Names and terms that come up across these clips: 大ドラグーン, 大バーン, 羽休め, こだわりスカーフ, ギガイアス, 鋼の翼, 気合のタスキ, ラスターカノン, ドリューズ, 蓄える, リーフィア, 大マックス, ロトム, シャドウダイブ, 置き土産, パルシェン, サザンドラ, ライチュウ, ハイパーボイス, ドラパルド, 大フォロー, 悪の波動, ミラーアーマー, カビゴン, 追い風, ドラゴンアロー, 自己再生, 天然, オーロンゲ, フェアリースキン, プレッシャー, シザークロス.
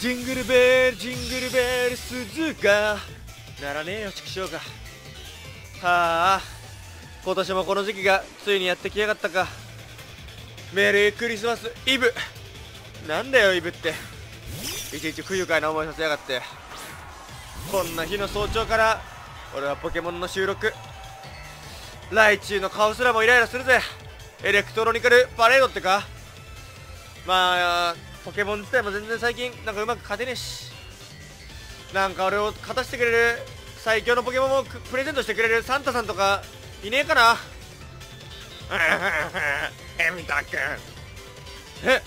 ジングルベル鈴がならねえよ畜生が。はあ、今年もこの時期がついにやってきやがったか。メリークリスマスイブなんだよイブって。いちいち不愉快な思いさせやがって。こんな日の早朝から俺はポケモンの収録来中の顔すらもイライラするぜ。エレクトロニカルパレードってか。まあポケモン自体も全然最近なんかうまく勝てねえし、なんか俺を勝たせてくれる最強のポケモンをプレゼントしてくれるサンタさんとかいねえかな。エミタ君、え、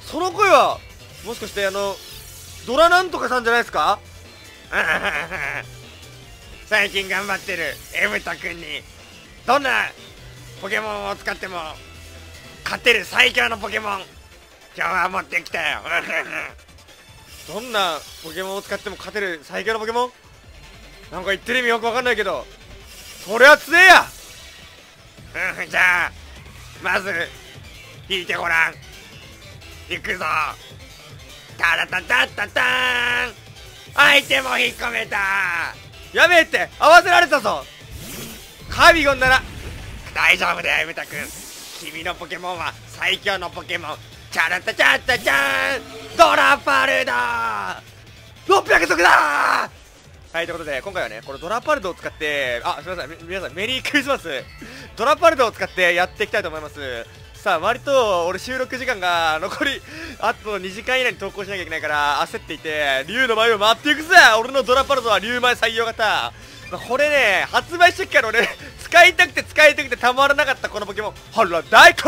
その声はもしかしてドラなんとかさんじゃないですか。最近頑張ってるエミタ君にどんなポケモンを使っても勝てる最強のポケモン今日は持ってきたよ。どんなポケモンを使っても勝てる最強のポケモンなんか言ってる意味よくわかんないけど、それは強えや。じゃあまず引いてごらん。行くぞ。タラタタタターン。相手も引っ込めた。やべえって、合わせられたぞ。カビゴンなら大丈夫だよエミタ君。君のポケモンは最強のポケモン。チャラタチャッタチャーン、ドラパルド600足だー。はい、ということで今回はね、このドラパルドを使って、あ、すみません皆さん、メリークリスマスドラパルドを使ってやっていきたいと思います。さあ、割と俺収録時間が残りあと2時間以内に投稿しなきゃいけないから焦っていて、竜の舞を回っていくぜ。俺のドラパルドは竜舞採用型。これね、発売してから俺使いたくて使いたくてたまらなかったこのポケモン。ほら大根、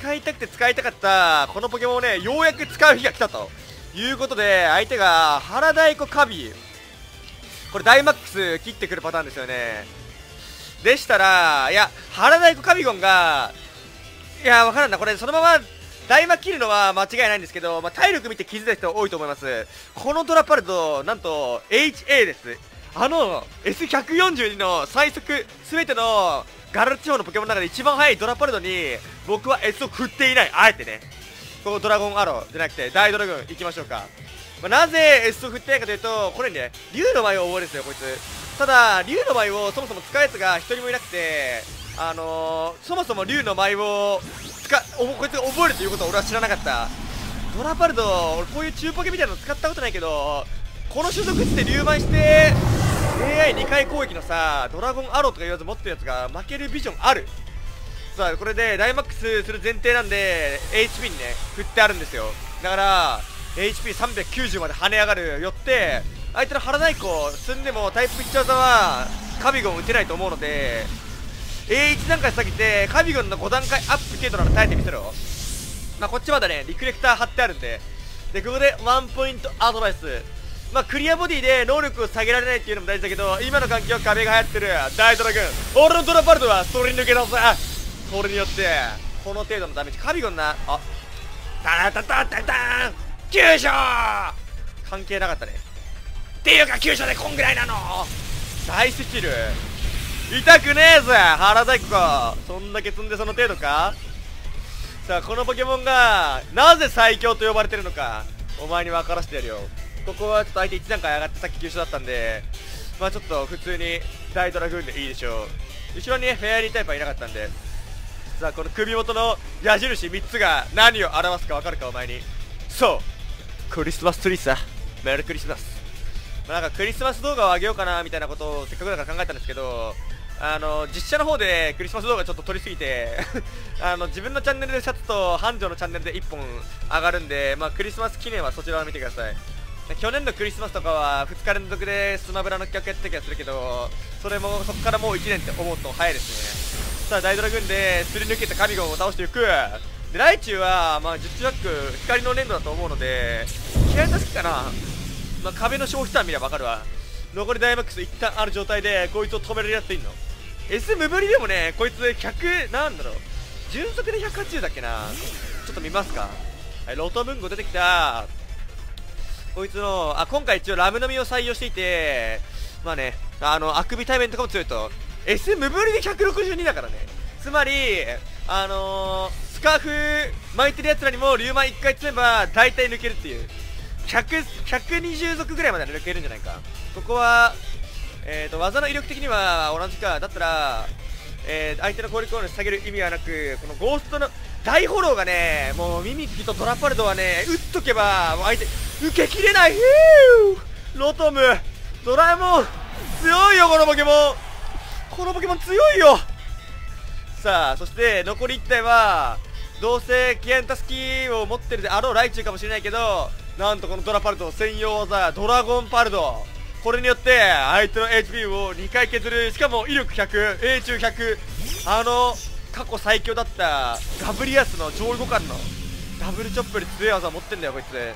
使いたくて使いたかったこのポケモンをね、ようやく使う日が来たということで、相手が原太鼓カビ、これダイマックス切ってくるパターンですよね。でしたら、いや、原太鼓カビゴンが、いや、わからんな、これ、そのままダイマ切るのは間違いないんですけど、まあ、体力見て気づいた人多いと思います。このドラパルド、なんと、HA です。S142 の最速、すべてのガラル地方のポケモンの中で一番速いドラパルドに、僕は S を振っていない、あえてね。ここドラゴンアローじゃなくて、大ドラゴン行きましょうか。まあ、なぜ S を振ってないかというと、これね、竜の舞を覚えるんですよ、こいつ。ただ、竜の舞をそもそも使うやつが一人もいなくて、そもそも竜の舞をこいつが覚えるということは俺は知らなかった。ドラパルド、俺こういう中ポケみたいなの使ったことないけど、この種族って竜舞して、AI2 回攻撃のさ、ドラゴンアローとか言わず持ってるやつが負けるビジョンある。さあ、これでダイマックスする前提なんで、HP にね、振ってあるんですよ。だから、HP390 まで跳ね上がる。よって相手の腹太鼓を進んでもタイプピッチャー技はカビゴン打てないと思うので、1段階下げてカビゴンの5段階アップ系となら耐えてみせろ。まあ、こっちまだねリクレクター貼ってあるんで、でここでワンポイントアドバイス。まあ、クリアボディで能力を下げられないっていうのも大事だけど、今の環境は壁が流行ってる。大ドラ君、俺のドラパルトはそれに抜け出す。これによってこの程度のダメージカビゴンな、あタタタタタン急所関係なかったね。っていうか急所でこんぐらいなの。大スキル痛くねえぜ原太鼓。そんだけ積んでその程度か。さあ、このポケモンがなぜ最強と呼ばれてるのかお前に分からせてやるよ。ここはちょっと相手1段階上がって、さっき急所だったんで、まあちょっと普通に大ドラグーンでいいでしょう。後ろに、ね、フェアリータイプはいなかったんで、さあこの首元の矢印3つが何を表すか分かるかお前に。そうクリスマスツリーさ、メリークリスマス。まあ、なんかクリスマス動画を上げようかなみたいなことをせっかくだから考えたんですけど、実写の方でクリスマス動画ちょっと撮りすぎて自分のチャンネルでシャツと繁盛のチャンネルで1本上がるんで、まあ、クリスマス記念はそちらを見てください。去年のクリスマスとかは2日連続でスマブラの企画やってた気がするけど、それもそこからもう1年って思うと早いですね。さあ、大ドラ軍ですり抜けたカビゴンを倒していく。でライチュウは、まあ、術ジャック光の粘土だと思うので嫌いな好きかな。まあ、壁の消費弾見れば分かるわ。残りダイマックス一旦ある状態でこいつを止めるやついんの。 S 無ぶりでもね、こいつ100なんだろう、純速で180だっけな。ちょっと見ますか。はい、ロト文語出てきたこいつの、あ、今回一応ラムの実を採用していて、まあね、あくび対面とかも強いと。 S 無ぶりで162だからね。つまりスカーフ巻いてるやつらにもリュウマン1回積めば大体抜けるっていう。120族ぐらいまでなるべくいるんじゃないか。ここは技の威力的には同じか。だったら相手の攻撃を下げる意味はなく、このゴーストの大フォローがね、もうミミッキとトラパルドはね、打っとけばもう相手受けきれない。ロトム、ドラえもん強いよ、このポケモン、このポケモン強いよ。さあ、そして残り1体はどうせキアンタスキーを持ってるであろうライチュウかもしれないけど、なんとこのドラパルド専用技ドラゴンパルド、これによって相手の HP を2回削る。しかも威力100、命中100、過去最強だったガブリアスの上位互換のダブルチョップより強い技持ってんだよ、こいつ。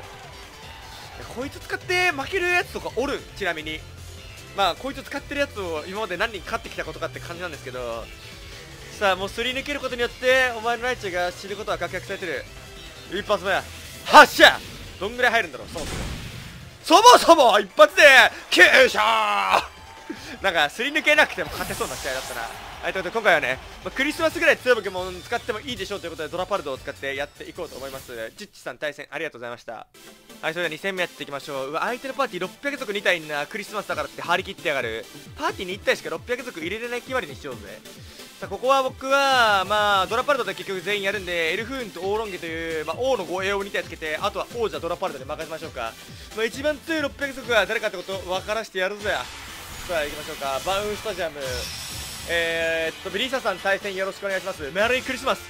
こいつ使って負けるやつとかおる？ちなみにまあこいつ使ってるやつを今まで何人勝ってきたことかって感じなんですけど、さあもうすり抜けることによってお前のライチュウが知ることは確約されてる。一発目発射、どんぐらい入るんだろう。そもそも一発で急所なんかすり抜けなくても勝てそうな試合だったな。はい、ということで今回はね、クリスマスぐらい強いポケモン使ってもいいでしょうということでドラパルドを使ってやっていこうと思います。チッチさん対戦ありがとうございました。はい、それでは2戦目やっていきましょう。うわ、相手のパーティー600族2体にな、クリスマスだからって張り切ってやがる。パーティーに1体しか600族入れれない決まりにしようぜ。さあここは僕はまあドラパルドで結局全員やるんで、エルフーンとオーロンゲという、まあ、王の護衛を2体つけて、あとは王者ドラパルドで任せましょうか。まあ、一番強い600族は誰かってことを分からせてやるぜ。さあ行きましょうか。バウンスタジアム、ベリーサさん対戦よろしくお願いします。メリークリスマス。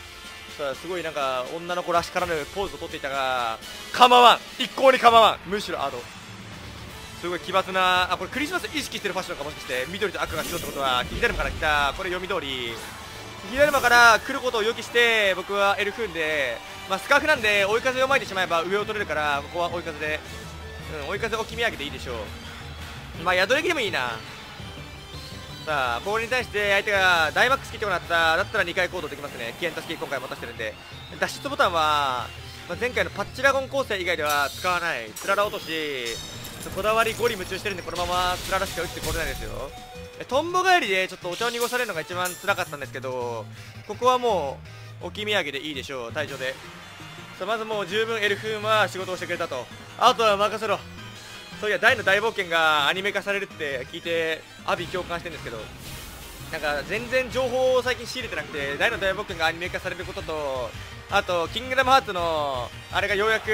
さあすごいなんか女の子らしからぬポーズをとっていたが構わん、一向に構わん、むしろアド、すごい奇抜な、あ、これクリスマス意識してるファッションかもしかして。緑と赤が白ってことは左馬から来た、これ読み通り左馬から来ることを予期して、僕はエルフーンで、まあ、スカーフなんで追い風をまいてしまえば上を取れるから、ここは追い風で、追い風を決め上げていいでしょう。まあ宿歴でもいいな。さあボールに対して相手がダイマックス切ってもらった、だったら2回行動できますね。キアンタスキー今回持たせてるんで、脱出ボタンは、まあ、前回のパッチラゴン構成以外では使わない。つらら落としこだわりゴリ夢中してるんで、このままつららしか打ってこれないですよ。トンボ帰りでちょっとお茶を濁されるのが一番辛かったんですけど、ここはもう置き土産でいいでしょう、退場で。さあまずもう十分エルフーンは仕事をしてくれたと、あとは任せろ。そういや大の大冒険がアニメ化されるって聞いてアビ共感してるんですけど、なんか全然情報を最近仕入れてなくて、大の大冒険がアニメ化されることと、あとキングダムハーツのあれがようやく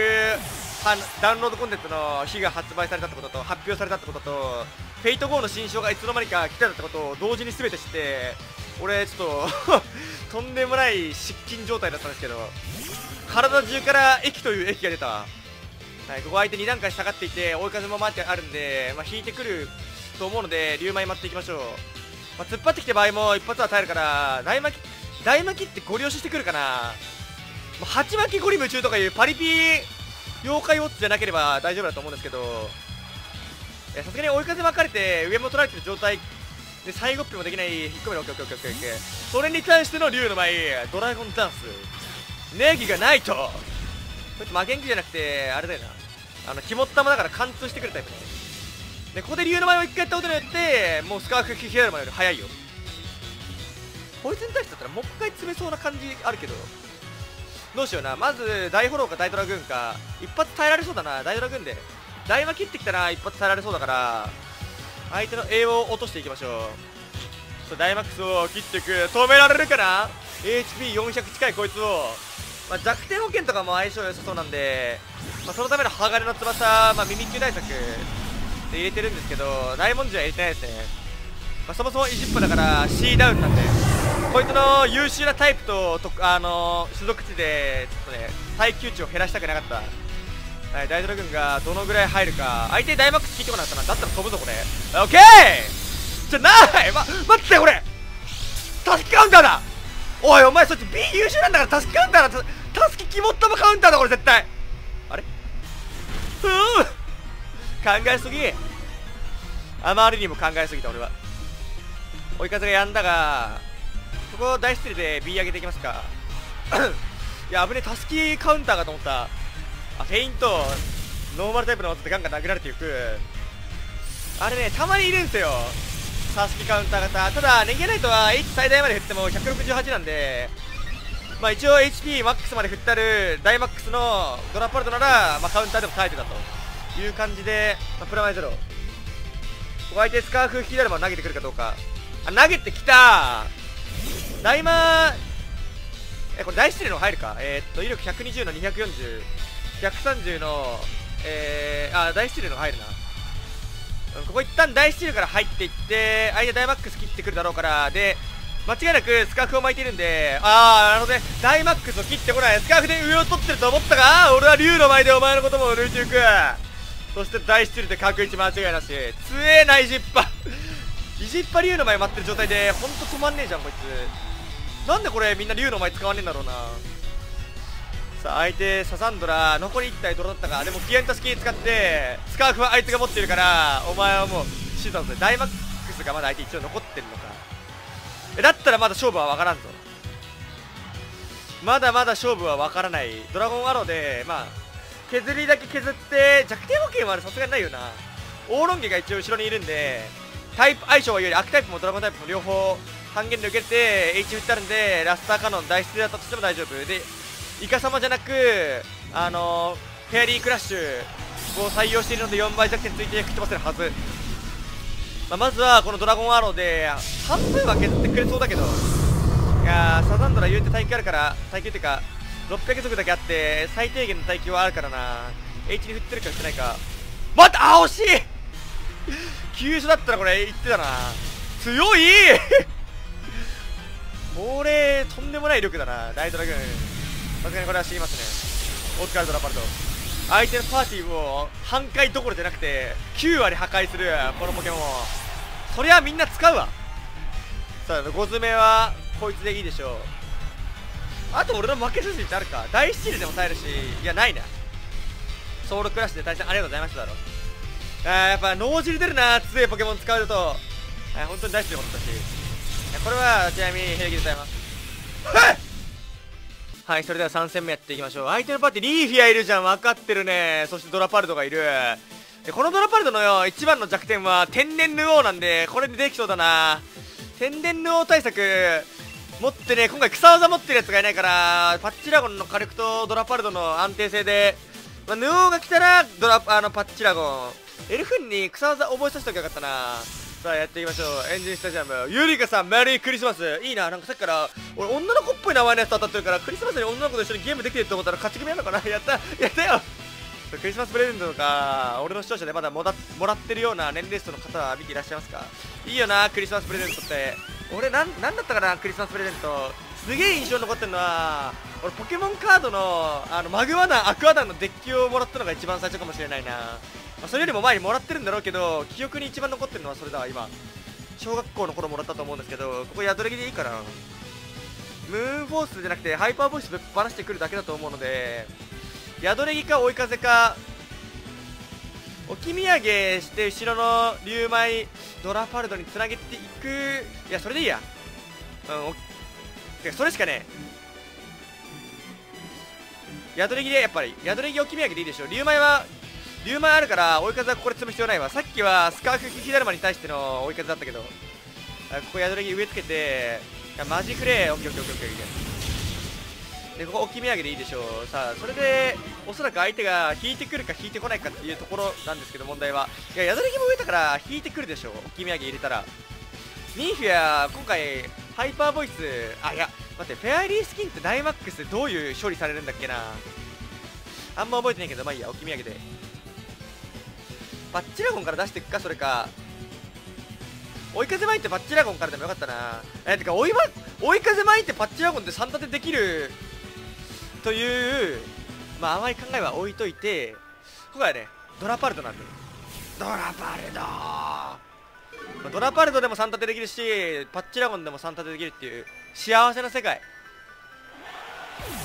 ダウンロードコンテンツの日が発売されたってことと、発表されたってことと、フェイトGOの新章がいつの間にか来てたってことを同時に全て知って、俺ちょっととんでもない失禁状態だったんですけど、体中から駅という駅が出た。はい、ここ相手2段階下がっていて追い風も回ってあるんで、まあ、引いてくると思うので竜舞待っていきましょう。まあ、突っ張ってきた場合も一発は耐えるから、大巻きってゴリ押ししてくるかな。鉢巻きゴリ夢中とかいうパリピー妖怪ウォッチじゃなければ大丈夫だと思うんですけど、さすがに追い風巻かれて上も取られてる状態で最後っぴもできない、引っ込める。オッケー。それに対しての竜の舞ドラゴンダンス、ネギがないと。こいつ負けん気じゃなくてあれだよな、肝っ玉だから貫通してくるタイプで、ここで竜の舞を1回やったことによってもうスカーフヒアルマより早いよ。こいつに対してだったらもう1回詰めそうな感じあるけど、どうしような。まず大フォローか大ドラグーンか、一発耐えられそうだな。大ドラグーンで大魔切ってきたら一発耐えられそうだから、相手の栄養を落としていきましょう。そう、ダイマックスを切っていく。止められるかな。 HP400 近いこいつを、まあ、弱点保険とかも相性良さそうなんで、まあ、そのための鋼の翼、まあ、ミミッキュ対策で入れてるんですけど、大文字は入れてないですね。まあ、そもそもイジップだから C ダウンなんで、こいつの優秀なタイプと、種族値でちょっとね耐久値を減らしたくなかった。はい、大ドラ軍がどのぐらい入るか。相手大マックス聞いてこなかったな。だったら飛ぶぞこれ。オッケーじゃない、待ってこれタスキカウンターだ。おいお前そっち B 優秀なんだからタスキカウンターだ。タスキ肝っ玉カウンターだこれ絶対。あれ、考えすぎ、あまりにも考えすぎた俺は。追い風がやんだが、ここ大失礼で B 上げていきますかいや危ねえ、タスキカウンターかと思った。あ、フェイントノーマルタイプの技でガンガン殴られていく。あれねたまにいるんすよタスキカウンター型。ただネギナイトは H 最大まで振っても168なんで、まあ一応 HP マックスまで振ってあるダイマックスのドラパルトなら、まあ、カウンターでも耐えてたと。いう感じで、まあ、プラマイゼロ。お相手スカーフ引きだれば投げてくるかどうか。あ、投げてきたー。大魔、これ大失礼の入るか。威力120の240、130の、大失礼の入るな。ここ一旦大失礼から入っていって、相手大マックス切ってくるだろうから、で、間違いなくスカーフを巻いているんで、あー、なるほどね。大マックスを切ってこない。スカーフで上を取ってると思ったが、俺は竜の前でお前のことも抜いていく。そして大失礼で角1間違いなし。強えな、イジッパ。イジッパ竜の前待ってる状態で、ほんと止まんねえじゃん、こいつ。なんでこれみんな竜の前使わねえんだろうな。さあ、相手、ササンドラ、残り1体ドロだったが、でもギアンタ式使って、スカーフはあいつが持っているから、お前はもう死んだぞ。大マックスがまだ相手一応残ってるのか。だったらまだ勝負は分からんぞ。まだまだ勝負は分からない。ドラゴンアローで、まあ、削りだけ削って、弱点保険はさすがにないよな。オーロンゲが一応後ろにいるんで、タイプ相性は有利。悪タイプもドラゴンタイプも両方半減で受けて、H 振ってあるんで、ラスターカノン、大失礼だったとしても大丈夫。で、イカ様じゃなく、フェアリークラッシュを採用しているので、4倍弱点ついて吹き飛ばせるはず。まずはこのドラゴンアローで半分は削ってくれそうだけど、いやサザンドラ言うて耐久あるから、耐久というか600族だけあって最低限の耐久はあるからな。 H に振ってるか振ってないか。またあ惜しい急所だったらこれ言ってたな。強いこれとんでもない力だな。大ドラ軍さすがにこれは知りますね。お疲れドラパルト。相手のパーティーを半壊どころじゃなくて9割破壊するこのポケモン、そりゃみんな使うわ。さあ5詰めはこいつでいいでしょう。あと俺の負け筋ってあるか。大スチールでも耐えるし、いやないな。ソウルクラッシュで対戦ありがとうございましただろ。やっぱ脳汁出るな、強いポケモン使うと。本当に大スチールもったし、これはちなみに平気でございます。はい、それでは3戦目やっていきましょう。相手のパーティーリーフィアいるじゃん、分かってるね。そしてドラパルドがいる。このドラパルドの一番の弱点は天然ヌオーなんで、これでできそうだな。天然ヌオー対策持ってね、今回草技持ってるやつがいないから、パッチラゴンの火力とドラパルドの安定性で、まあ、ヌオーが来たらパッチラゴンエルフンに草技覚えさせておきゃよかったな。さあやっていきましょう。エンジンスタジアム、ゆりかさんメリークリスマス。いいな、なんかさっきから俺女の子っぽい名前のやつ当たってるから、クリスマスに女の子と一緒にゲームできてると思ったら勝ち組なのかな。やったやったよクリスマスプレゼントとか俺の視聴者でまだもらってるような年齢層の方は見ていらっしゃいますか。いいよなクリスマスプレゼントって。俺なんだったかな、クリスマスプレゼントすげえ印象に残ってるのは、俺ポケモンカードのマグワダンアクアダンのデッキをもらったのが一番最初かもしれないな。まあそれよりも前にもらってるんだろうけど、記憶に一番残ってるのはそれだわ。今小学校の頃もらったと思うんですけど、ここ宿れ着でいいかな。ムーンフォースじゃなくてハイパーボイスぶっ放してくるだけだと思うので、宿れ着か追い風か。置き土産して後ろの竜舞ドラパルドにつなげていく。いやそれでいいや、それしかねえ。宿れ着でやっぱり宿れ着置き土産でいいでしょ。竜舞あるから追い風はここで積む必要ないわ。さっきはスカーフ引きだるまに対しての追い風だったけど、ここ宿れ着植えつけてマジフレー。オッケーオッケーオッケーオッケー。でここ置き土産でいいでしょう。さあそれでおそらく相手が引いてくるか引いてこないかっていうところなんですけど、問題はいや宿れ着も植えたから引いてくるでしょう。置き土産入れたらニーフィア今回ハイパーボイス、あいや待って、フェアリースキンってダイマックスどういう処理されるんだっけな、あんま覚えてないけど、まあいいや。置き土産でパッチラゴンから出していくか。それか追い風巻いてパッチラゴンからでもよかったな。てか追い風巻いてパッチラゴンで3立てできるという、まあ甘い考えは置いといて、今回はねドラパルドなんで、ドラパルド、ドラパルドでも3立てできるしパッチラゴンでも3立てできるっていう幸せな世界。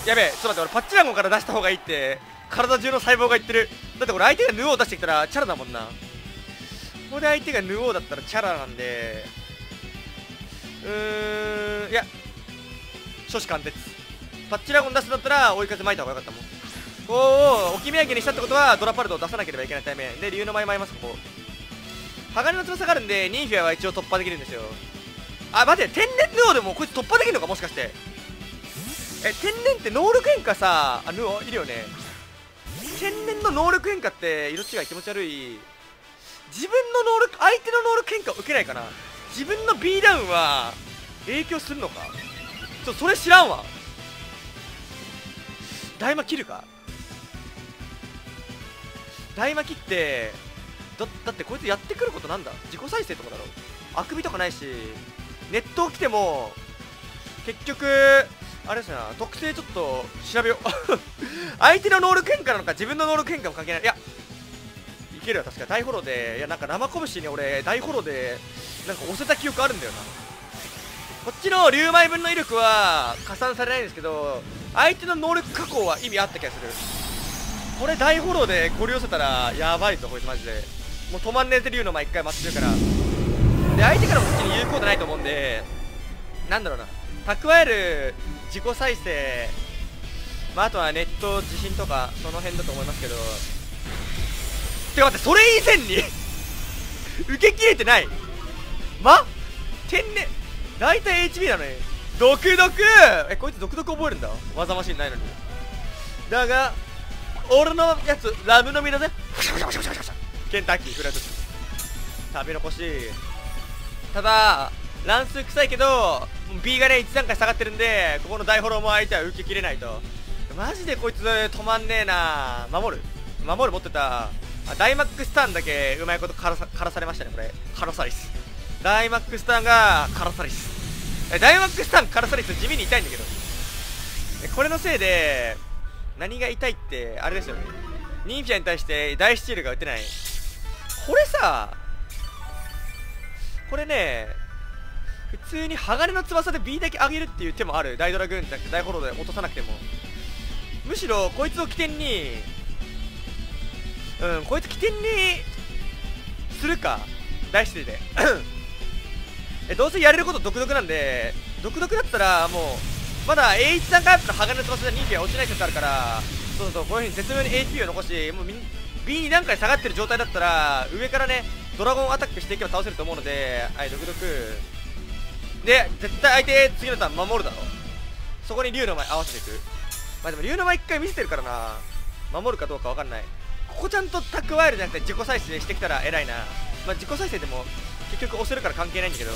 やべえ、ちょっと待って、俺パッチラゴンから出した方がいいって体中の細胞が言ってる。だってこれ相手がヌオー出してきたらチャラだもんな。ここで相手がヌオーだったらチャラなんで、いや初子貫徹。パッチラゴン出すんだったら追い風巻いた方がよかったもん。こう置き土産にしたってことはドラパルドを出さなければいけないためで、竜の舞舞います。ここ鋼の翼があるんでニーフィアは一応突破できるんですよ。あ待って、天然ヌオーでもこいつ突破できるのか、もしかして。天然って能力変化さ、ヌオーいるよね。天然の能力変化って色違い気持ち悪い。自分の能力、相手の能力変化を受けないかな。自分の B ダウンは影響するのか、ちょっとそれ知らんわ。大魔切るか。大魔切って だってこいつやってくることなんだ。自己再生とかだろ。あくびとかないし、ネット起きても結局あれですな。特性ちょっと調べよう相手の能力変化なのか自分の能力変化も関係ない。いやいけるよ、確か大フォローで。いやなんか生拳に俺大フォローでなんか押せた記憶あるんだよな。こっちの竜舞分の威力は加算されないんですけど、相手の能力加工は意味あった気がする。これ大フォローでこれ寄せたらやばいぞこいつマジで。もう止まんねえぜ竜の間一回待ってるから。で相手からもこっちに有効度ないと思うんで、なんだろうな、蓄える自己再生、まああとはネット地震とかその辺だと思いますけど。てか待って、それ以前に受け切れてない。天然大体 HP なのに毒毒。え、こいつ毒毒覚えるんだ、技マシンないのに。だが俺のやつラムの実だぜ。ケンタッキーフライドチキン食べ残し。ただ乱数臭いけど B がね1段階下がってるんで、ここの大フォローも相手は受けきれないと。マジでこいつ止まんねえな。守る持ってた。大マックスターンだけうまいことからされましたね。これカラサリス、大マックスターンがカラサリス、大マックスターンカラサリス地味に痛いんだけど、これのせいで何が痛いってあれですよね。ニンフィアに対して大スチールが打てない。これさ、これね普通に鋼の翼で B だけ上げるっていう手もある。大ドラグーンだけ大フォローで落とさなくても、むしろこいつを起点に、うん、こいつ起点にするか大失礼でどうせやれること独特なんで、独特だったらもうまだ A1 段階アップの鋼の翼で 2P は落ちない説あるから、そうそう、こういう風に絶妙に AP を残し、もう B2 段階下がってる状態だったら上からねドラゴンアタックしていけば倒せると思うので、はい、独特で絶対相手次のターン守るだろ。そこに竜の前合わせていく。まあでも竜の前1回見せてるからな、守るかどうか分かんない。ここちゃんと蓄えるじゃなくて自己再生してきたら偉いな。まあ自己再生でも結局押せるから関係ないんだけど、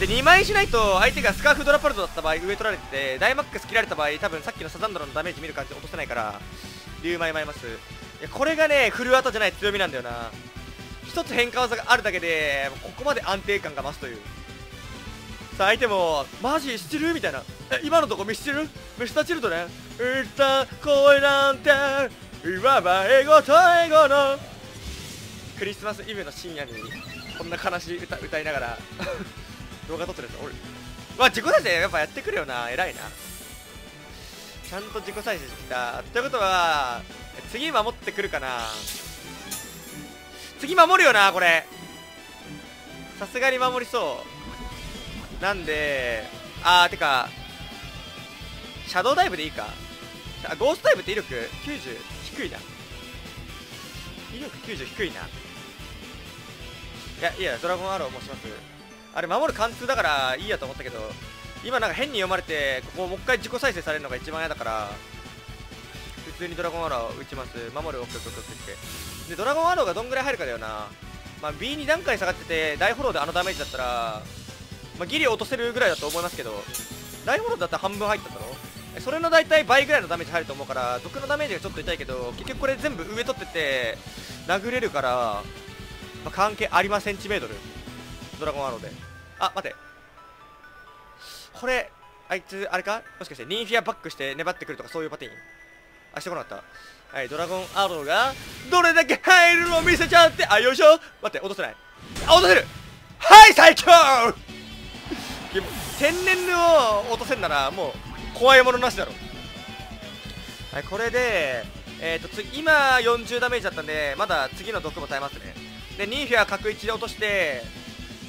で2枚しないと相手がスカーフドラパルトだった場合上取られて大マックス切られた場合、多分さっきのサザンドラのダメージ見る感じで落とせないから竜舞舞います。いやこれがねフルアートじゃない強みなんだよな。一つ変化技があるだけでここまで安定感が増すという。さあ相手もマジ知ってるみたいな、今のとこミスチルミスターチルドね、いった声なんていわば英語と英語のクリスマスイブの深夜にこんな悲しい歌歌いながら動画撮ってるやつおる。まあ自己再生やっぱやってくるよな、偉いな、ちゃんと自己再生してきた。ということは次守ってくるかな。次守るよなこれ、さすがに守りそうなんで。てかシャドウダイブでいいか。ゴーストダイブって威力90低いな、威力90低いな。いやドラゴンアローもします。あれ守る貫通だからいいやと思ったけど、今なんか変に読まれてここもう一回自己再生されるのが一番嫌だから、普通にドラゴンアロー打ちます。守る OKOKOK でドラゴンアローがどんぐらい入るかだよな。まあ B2 段階下がってて大フォローであのダメージだったら、まあ、ギリ落とせるぐらいだと思いますけど、大フォローだったら半分入ったんだろ、それの大体倍ぐらいのダメージ入ると思うから、毒のダメージがちょっと痛いけど結局これ全部上取ってて殴れるから、まあ、関係ありません。知名度ドラゴンアローで、待て、これあいつあれか、もしかしてニンフィアバックして粘ってくるとかそういうパティーンしてこなかった。はい、ドラゴンアローがどれだけ入るのを見せちゃって、よいしょ。待って、落とせない、落とせる。はい、最強天然を落とせんならもう怖いものなしだろ。はい、これで、今40ダメージだったんでまだ次の毒も耐えますね。でニーフィア角1で落として、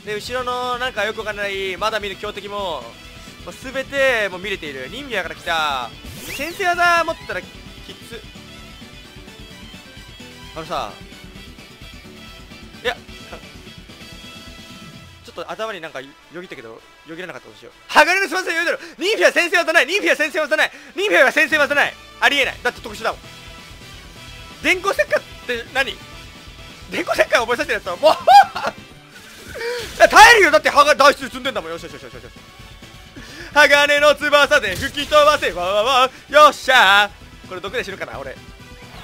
で後ろのなんかよくわからないまだ見る強敵も、まあ、全てもう見れている。ニンフィアから来た先制技持ったらきつ。あのさ、いや頭になんかよぎったけどよぎらなかったとしよう。鋼の翼でよぎだろ。ニンフィア先生技ない、ニンフィア先生技ない、ニンフィアが先生技ない、ありえない、だって特殊だもん。電光石火って何？電光石火覚えさせてるやつはもう耐えるよ。だって歯が台数積んでんだもん。よしよしよしよしよし。鋼の翼で吹き飛ばせ、わわわ、よっしゃー。これ毒で死ぬかな俺。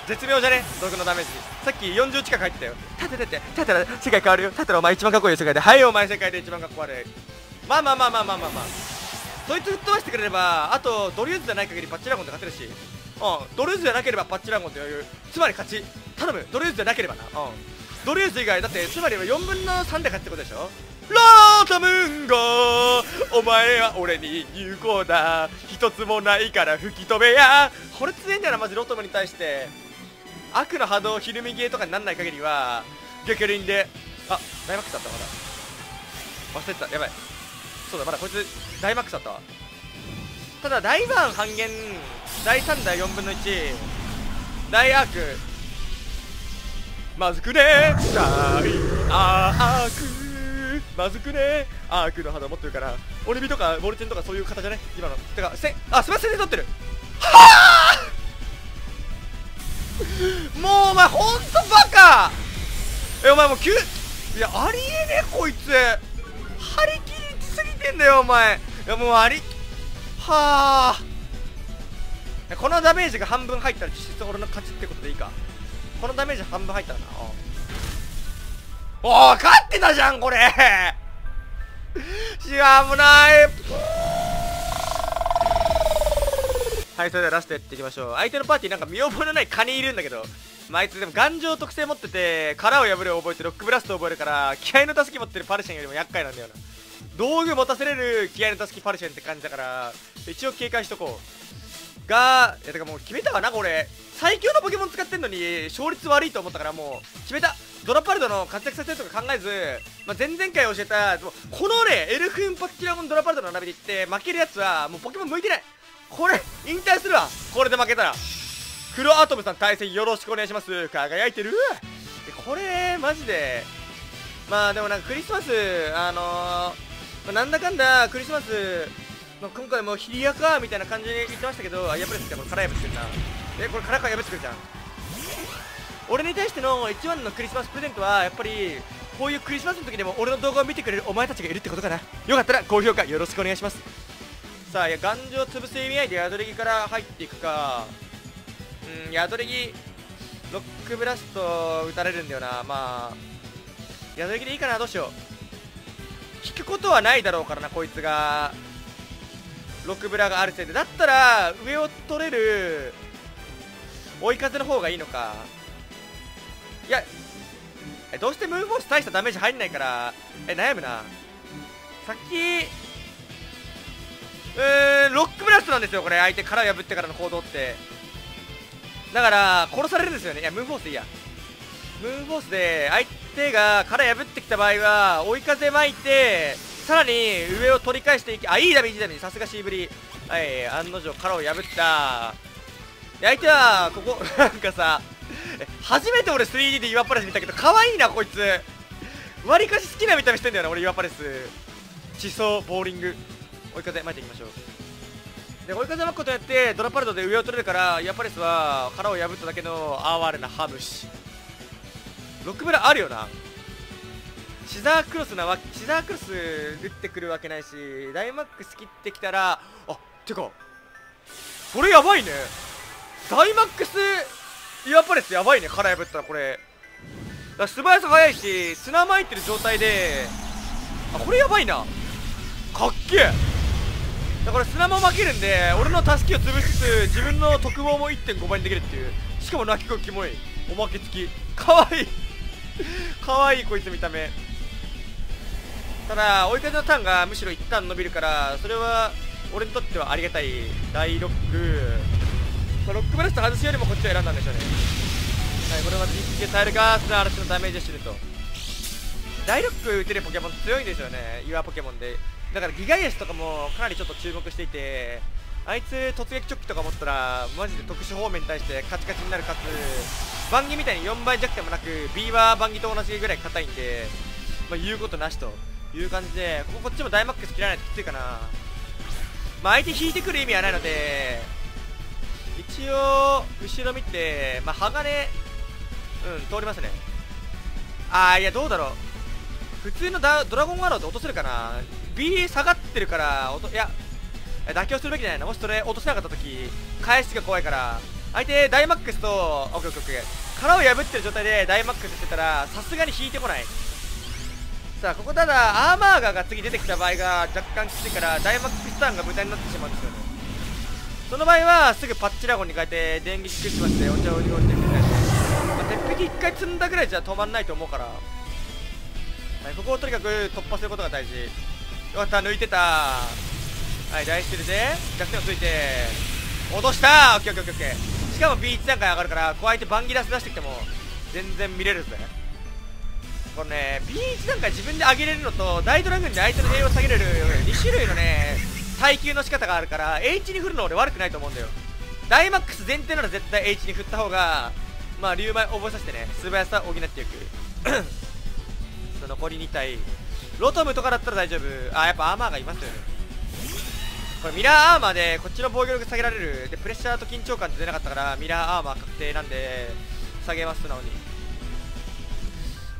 絶妙じゃね、毒のダメージ。さっき40近く入ってたよ。立ててて、立てたら世界変わるよ。立てたらお前一番かっこいい世界で、はいお前世界で一番かっこ悪い。まあまあまあまあまあまあまあ、そいつ吹っ飛ばしてくれれば、あとドリューズじゃない限りパッチラゴンで勝てるし、うん、ドリューズじゃなければパッチラゴンと余裕。つまり勝ち、頼む。ドリューズじゃなければな、うん、ドリューズ以外だって、つまりは4分の3で勝つってことでしょ。ラータムンゴー、お前は俺に有効だ、一つもないから吹き飛べや。これ強いんだよなマジ。ロトムに対して悪の波動ひるみゲーとかになんない限りは逆輪で、あ、ダイマックスだった。まだ忘れてた、やばい。そうだ、まだこいつダイマックスだったわ。ただ大バーン半減、大3大4分の1、大アークまずくね、大アークまずくね。アークの肌持ってるからオリビとかボルチンとかそういう方じゃね今の。てかせ、あ、すみませんね、取ってる。はあもうお前ほんとバカ。え、お前もういや、ありえねえこいつ。張り切りすぎてんだよお前。いやもうあり、はあ、このダメージが半分入ったら実質俺の勝ちってことでいいか。このダメージ半分入ったらな。おー、勝ってたじゃんこれしかもないはい、それではラストやっていきましょう。相手のパーティーなんか見覚えのないカニいるんだけど、まあ、あいつでも頑丈特性持ってて、殻を破るを覚えてロックブラストを覚えるから、気合のたすき持ってるパルシェンよりも厄介なんだよな。道具持たせれる気合のたすきパルシェンって感じだから、一応警戒しとこうが。いや、てかもう決めたわなこれ。最強のポケモン使ってんのに勝率悪いと思ったからもう決めた。ドラパルドの活躍させるとか考えず、まあ、前々回教えたこのねエルフンパッチラゴンドラパルドの並びでいって負けるやつはもうポケモン向いてない。これ引退するわこれで負けたら。黒アトムさん対戦よろしくお願いします。輝いてる。これマジで、まあでもなんかクリスマスなんだかんだクリスマス、まあ、今回もヒリアかみたいな感じで言ってましたけど、あ、破れてきた。これ殻破ってるな。え、これ殻から破ってくるじゃん。俺に対しての一番のクリスマスプレゼントはやっぱりこういうクリスマスの時でも俺の動画を見てくれるお前たちがいるってことかな。よかったら高評価よろしくお願いします。さあ、いや、頑丈潰す意味合いで宿り木から入っていくか。うん、宿り木ロックブラスト打たれるんだよな。まあ宿り木でいいかな。どうしよう、引くことはないだろうからな。こいつがロックブラがあるせいで、だったら上を取れる追い風の方がいいのか。いや、どうしてムーンフォース大したダメージ入んないから、悩むな。さっきロックブラストなんですよこれ。相手殻を破ってからの行動ってだから殺されるんですよね。いや、ムーンフォースでいいや。ムーンフォースで相手が殻破ってきた場合は追い風巻いて、さらに上を取り返していき、あ、いいダメージ、いいダメージ、さすがシーブリ。はい、案の定殻を破った。相手はここなんかさ、初めて俺 3D で岩パレス見たけど可愛いなこいつ。わりかし好きな見た目してんだよな俺岩パレス。地層ボーリング追い風巻いていきましょう。で、追い風巻くことによってドラパルドで上を取れるから、岩パレスは殻を破っただけの哀れなハムシ。ロックブラあるよな。シザークロスなわ、シザークロス打ってくるわけないし、ダイマックス切ってきたら、あ、てかこれやばいね。ダイマックスイワパレスやばいね。殻破ったらこれだ、素早さ速いし、砂まいてる状態で、あ、これやばいな、かっけえ。だから砂も負けるんで、俺のタスキを潰しつつ自分の特防も 1.5 倍にできるっていう。しかも泣き声キモい、おまけ付き、かわいいかわいいこいつ見た目。ただ追い風のターンがむしろ一旦伸びるから、それは俺にとってはありがたい。第6区ロックブラスト外すよりもこっちを選んだんでしょうね。はい、これまた一撃耐えるか、砂嵐のダメージを知ると。ダイロック打てるポケモン強いんですよね、岩ポケモンで。だからギガイエスとかもかなりちょっと注目していて、あいつ突撃チョッキとか持ったらマジで特殊方面に対してカチカチになる、かつバンギみたいに4倍弱でもなく B はバンギと同じぐらい硬いんで、まあ、言うことなしという感じで、こっちもダイマックス切らないときついかな。まあ、相手引いてくる意味はないので、一応後ろ見て、まあ、鋼通りますね。いやどうだろう、普通のドラゴンアローって落とせるかな。 B 下がってるから、いや妥協するべきじゃないな。もしそれ落とせなかった時返しが怖いから、相手ダイマックスと殻を破ってる状態でダイマックスしてたらさすがに引いてこない。さあここただアーマーガーが次出てきた場合が若干きついから、ダイマックスターンが無駄になってしまうんですよね。その場合はすぐパッチラゴンに変えて電撃クッションしてお茶を用意してください。鉄壁1回積んだぐらいじゃ止まんないと思うから、はい、ここをとにかく突破することが大事。よかった、抜いてた。はい、大ステルで弱点をついて脅した。オッケーオッケーオッケー。しかも B1 段階上がるから、こうやってバンギラス出してきても全然見れるぜ。このね B1 段階自分で上げれるのと大ドラグンで相手の栄養を下げれる2種類のね耐久の仕方があるから、 H に振るの俺悪くないと思うんだよ。ダイマックス前提なら絶対 H に振った方がまあリュウマイ覚えさせてね、素早さを補っていく残り2体ロトムとかだったら大丈夫。やっぱアーマーがいますよね。これミラーアーマーでこっちの防御力下げられるで、プレッシャーと緊張感出なかったからミラーアーマー確定なんで下げます。素直に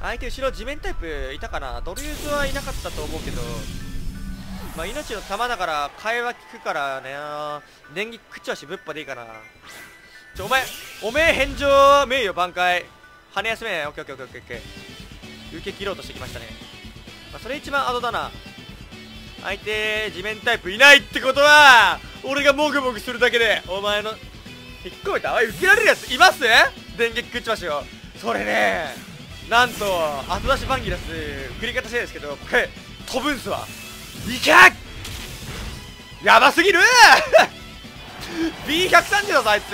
相手後ろ地面タイプいたかな。ドリューズはいなかったと思うけど、まあ、命の玉だから会話聞くからね。電撃食っちゃうしぶっぱでいいかな。お前返上名誉挽回羽休め。オッケーオッケーオッケーオッケー。受け切ろうとしてきましたね。まあ、それ一番アドだな。相手地面タイプいないってことは俺がモグモグするだけでお前の引っ込めた。受けられるやついます。電撃食っちましよ。それね、なんと後出しバンギラス振り方してるんですけど、これ飛ぶんすわ。いけやばすぎるB130 だぞあいつ。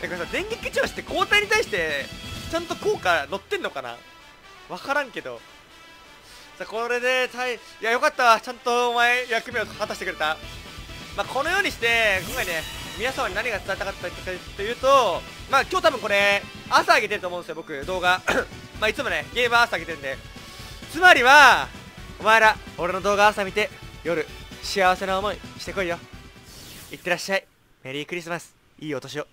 これさ、電撃調子って交代に対してちゃんと効果乗ってんのかな、わからんけど。さあこれでいやよかったわ、ちゃんとお前役目を果たしてくれた。まあ、このようにして今回ね皆様に何が伝えたかったかというと、まあ今日多分これ朝上げてると思うんですよ僕動画まあいつもねゲームは朝上げてるんで、つまりはお前ら俺の動画朝見て夜幸せな思いしてこいよ。いってらっしゃい、メリークリスマス、いいお年を。